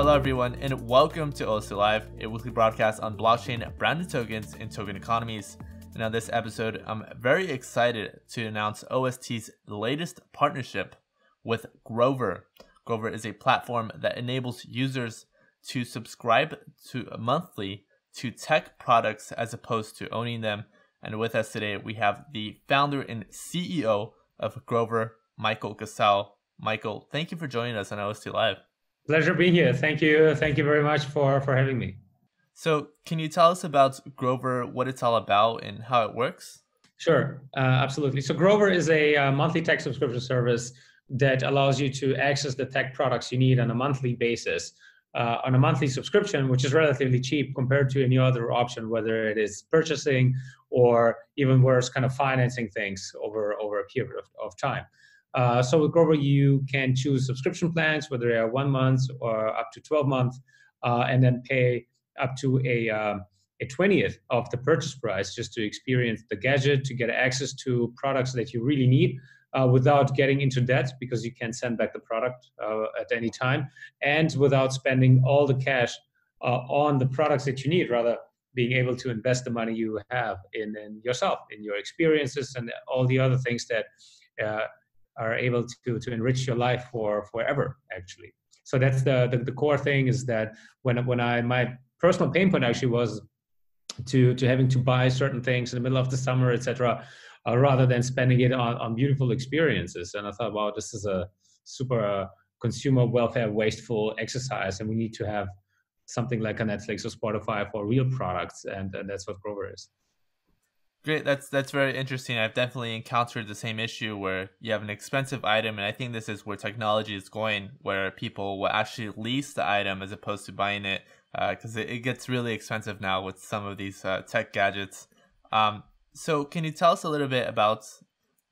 Hello everyone, and welcome to OST Live, a weekly broadcast on blockchain, branded tokens, and token economies. And on this episode, I'm very excited to announce OST's latest partnership with Grover. Grover is a platform that enables users to subscribe to monthly to tech products as opposed to owning them. And with us today, we have the founder and CEO of Grover, Michael Cassau. Michael, thank you for joining us on OST Live. Pleasure being here. Thank you very much for having me. So can you tell us about Grover, what it's all about and how it works? Sure, absolutely. So Grover is a monthly tech subscription service that allows you to access the tech products you need on a monthly basis, on a monthly subscription, which is relatively cheap compared to any other option, whether it is purchasing or even worse, kind of financing things over a period of time. So with Grover, you can choose subscription plans, whether they are 1 month or up to 12 months, and then pay up to a 20th of the purchase price just to experience the gadget, to get access to products that you really need without getting into debt, because you can send back the product at any time, and without spending all the cash on the products that you need, rather being able to invest the money you have in yourself, in your experiences, and all the other things that are able to enrich your life for forever, actually. So that's the core thing, is that when my personal pain point actually was to having to buy certain things in the middle of the summer, etc., rather than spending it on beautiful experiences. And I thought, wow, this is a super consumer welfare wasteful exercise, and we need to have something like a Netflix or Spotify for real products, and that's what Grover is. Great. That's very interesting. I've definitely encountered the same issue where you have an expensive item, and I think this is where technology is going, where people will actually lease the item as opposed to buying it, because it gets really expensive now with some of these tech gadgets. So can you tell us a little bit about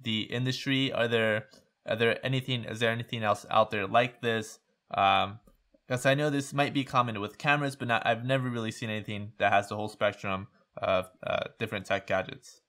the industry? Is there anything else out there like this? Because I know this might be common with cameras, but I've never really seen anything that has the whole spectrum of different tech gadgets.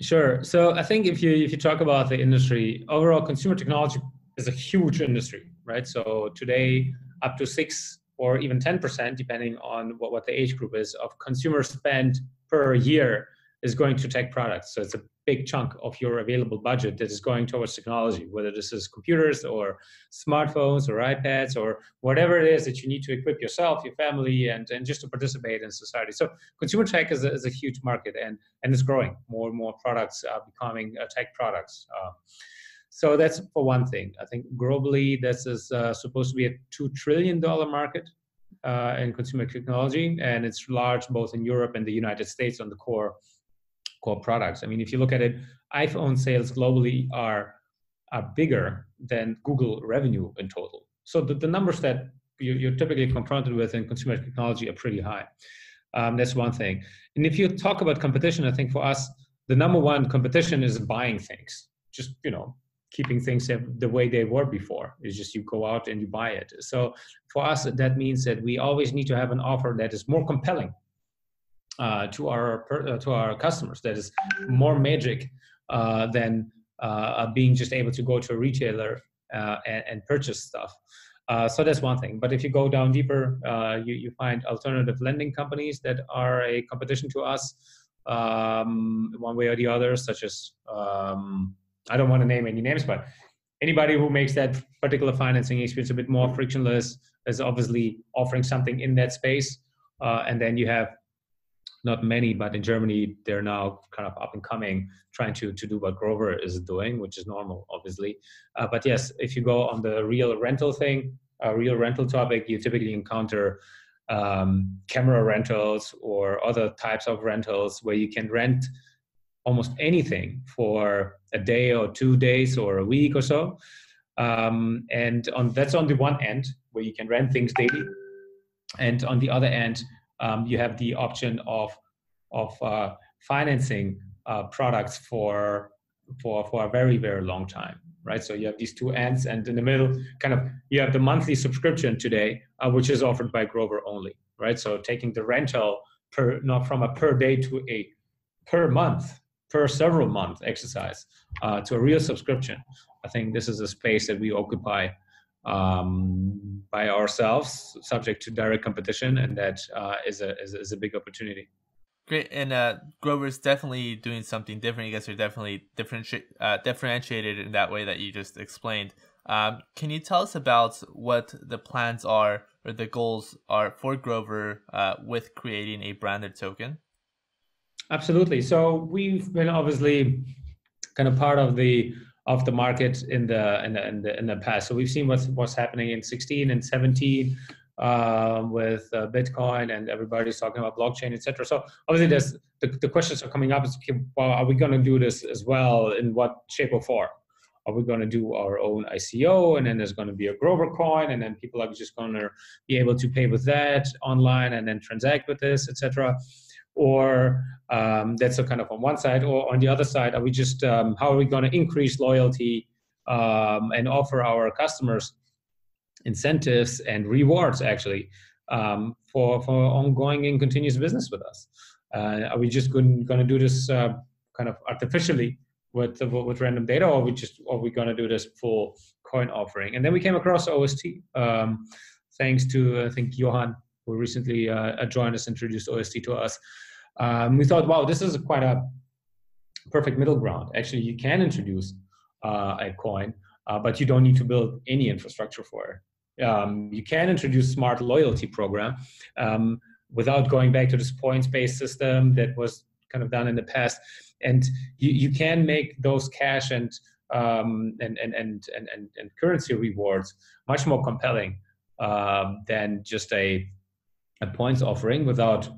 Sure. So I think if you talk about the industry, overall consumer technology is a huge industry, right? So today, up to 6 or even 10%, depending on what the age group is, of consumer spend per year is going to tech products. So it's a big chunk of your available budget that is going towards technology, whether this is computers or smartphones or iPads or whatever it is that you need to equip yourself, your family, and just to participate in society. So consumer tech is a huge market, and it's growing. More and more products are becoming tech products. So that's for one thing. I think globally, this is supposed to be a $2 trillion market in consumer technology, and it's large both in Europe and the United States on the core products. I mean, if you look at it, iPhone sales globally are bigger than Google revenue in total. So the numbers that you're typically confronted with in consumer technology are pretty high. That's one thing. And if you talk about competition, I think for us, the number one competition is buying things. Just, keeping things the way they were before. It's just you go out and you buy it. So for us, that means that we always need to have an offer that is more compelling to our customers, that is more magic than being just able to go to a retailer and purchase stuff. So that's one thing. But if you go down deeper, you find alternative lending companies that are a competition to us, one way or the other, such as, I don't want to name any names, but anybody who makes that particular financing experience a bit more frictionless is obviously offering something in that space. And then you have, not many, but in Germany, they're now kind of up and coming, trying to do what Grover is doing, which is normal, obviously. But yes, if you go on the real rental thing, real rental topic, you typically encounter camera rentals or other types of rentals where you can rent almost anything for a day or 2 days or a week or so. That's on the one end, where you can rent things daily. And on the other end, you have the option of financing products for a very, very long time, right? So you have these two ends, and in the middle, kind of, you have the monthly subscription today, which is offered by Grover only, right? So taking the rental from a per day to a per month, per several month exercise to a real subscription. I think this is a space that we occupy by ourselves, subject to direct competition, and that is a big opportunity. Great, and Grover's definitely doing something different. You guys are definitely differentiated in that way that you just explained. Can you tell us about what the plans are or the goals are for Grover with creating a branded token? Absolutely. So we've been obviously kind of part of the market in the past. So we've seen what's happening in 16 and 17. With Bitcoin, and everybody's talking about blockchain, etc. So obviously, there's the questions are coming up. Is, well, are we going to do this as well? In what shape or form? Are we going to do our own ICO, and then there's going to be a Grover coin, and then people are just going to be able to pay with that online, and then transact with this, etc. Or that's a kind of on one side, or on the other side, are we just how are we going to increase loyalty and offer our customers incentives and rewards actually for ongoing and continuous business with us? Are we just going to do this kind of artificially with random data, or are we going to do this full coin offering? And then we came across OST thanks to I think Johann, who recently joined us, introduced OST to us. We thought, wow, this is quite a perfect middle ground. Actually, you can introduce a coin, but you don't need to build any infrastructure for it. You can introduce smart loyalty program without going back to this points-based system that was kind of done in the past, and you can make those cash and currency rewards much more compelling than just a points offering without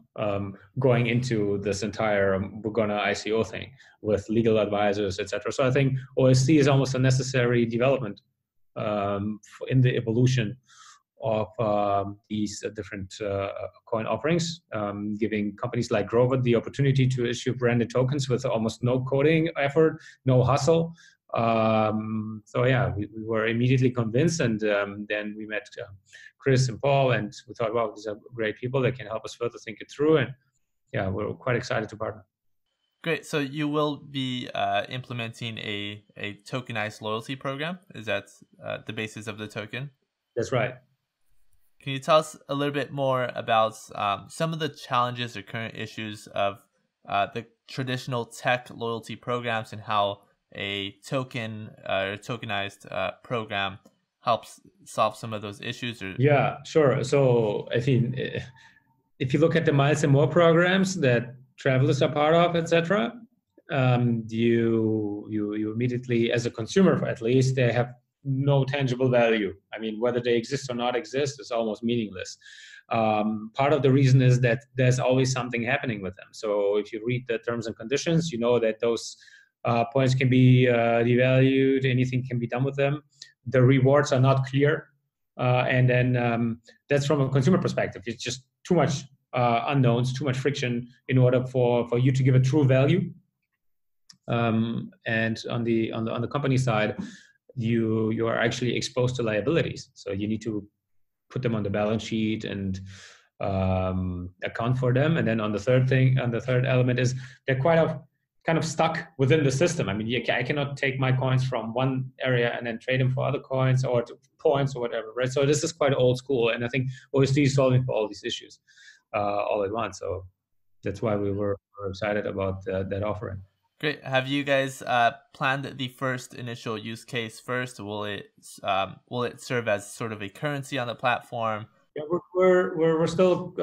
going into this entire we're gonna ICO thing with legal advisors, etc. So I think OST is almost a necessary development in the evolution of these different coin offerings, giving companies like Grover the opportunity to issue branded tokens with almost no coding effort, no hustle. So yeah, we were immediately convinced, and then we met Chris and Paul, and we thought, wow, these are great people that can help us further think it through, and yeah, we're quite excited to partner. Great. So you will be implementing a tokenized loyalty program. Is that the basis of the token? That's right. Can you tell us a little bit more about some of the challenges or current issues of the traditional tech loyalty programs, and how a token or tokenized program helps solve some of those issues? Or... Yeah, sure. So I think if you look at the Miles and More programs that travelers are part of, etc., you immediately, as a consumer at least, they have no tangible value. I mean, whether they exist or not exist is almost meaningless. Part of the reason is that there's always something happening with them. So if you read the terms and conditions, you know that those points can be devalued, anything can be done with them. The rewards are not clear. And then that's from a consumer perspective. It's just too much unknowns, too much friction in order for you to give a true value. And on the company side, you are actually exposed to liabilities. So you need to put them on the balance sheet and account for them. And then on the third element is they're kind of stuck within the system. I mean, I cannot take my coins from one area and then trade them for other coins or points or whatever, right? So this is quite old school, and I think OST is solving for all these issues all at once. So that's why we were excited about that offering. Great. Have you guys planned the first initial use case first? Will it serve as sort of a currency on the platform? Yeah, we're still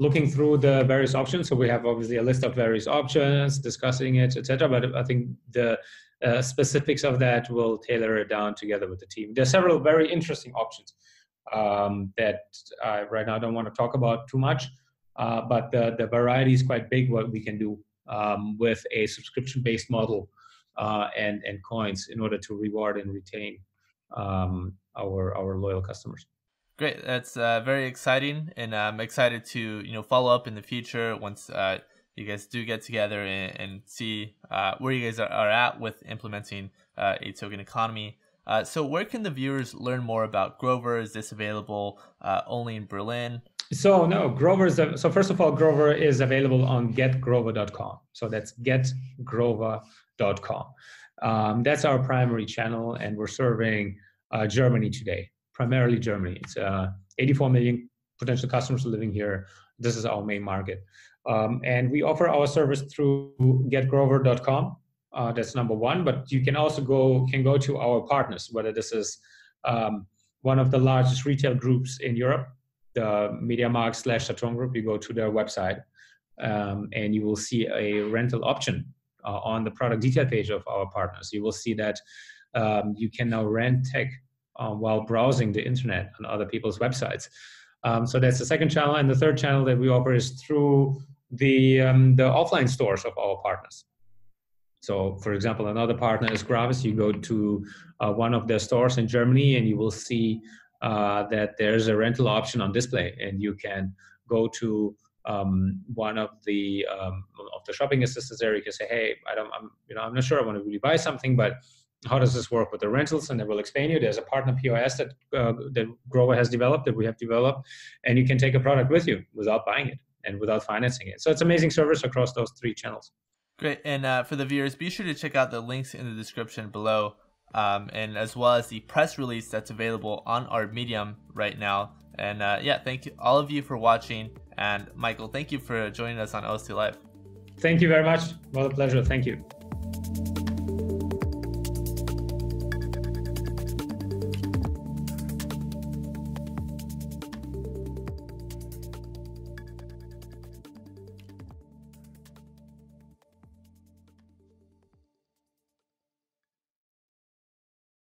looking through the various options. So we have obviously a list of various options, discussing it, etc. But I think the specifics of that will tailor it down together with the team. There are several very interesting options that I right now don't want to talk about too much, but the variety is quite big what we can do with a subscription-based model and coins in order to reward and retain our loyal customers. Great, that's very exciting, and I'm excited to follow up in the future once you guys do get together and see where you guys are at with implementing a token economy. So where can the viewers learn more about Grover? Is this available only in Berlin? So no, Grover is so first of all, Grover is available on getgrover.com. So that's getgrover.com. That's our primary channel, and we're serving Germany today, primarily Germany. It's 84 million potential customers living here. This is our main market. And we offer our service through getgrover.com. That's number one, but you can also go to our partners, whether this is one of the largest retail groups in Europe, the MediaMarkt/Saturn group. You go to their website and you will see a rental option on the product detail page of our partners. You will see that you can now rent tech while browsing the internet on other people's websites. So that's the second channel. And the third channel that we offer is through the offline stores of our partners. So for example, another partner is Gravis. You go to one of their stores in Germany and you will see that there's a rental option on display, and you can go to one of the shopping assistants there. You can say, hey, I'm not sure I want to really buy something, but how does this work with the rentals? And they will explain you. There's a partner POS that Grover has developed, that we have developed, and you can take a product with you without buying it and without financing it. So it's amazing service across those three channels. Great. And for the viewers, be sure to check out the links in the description below, and as well as the press release that's available on our Medium right now. And yeah, thank you all of you for watching. And Michael, thank you for joining us on OST Live. Thank you very much. What a pleasure. Thank you.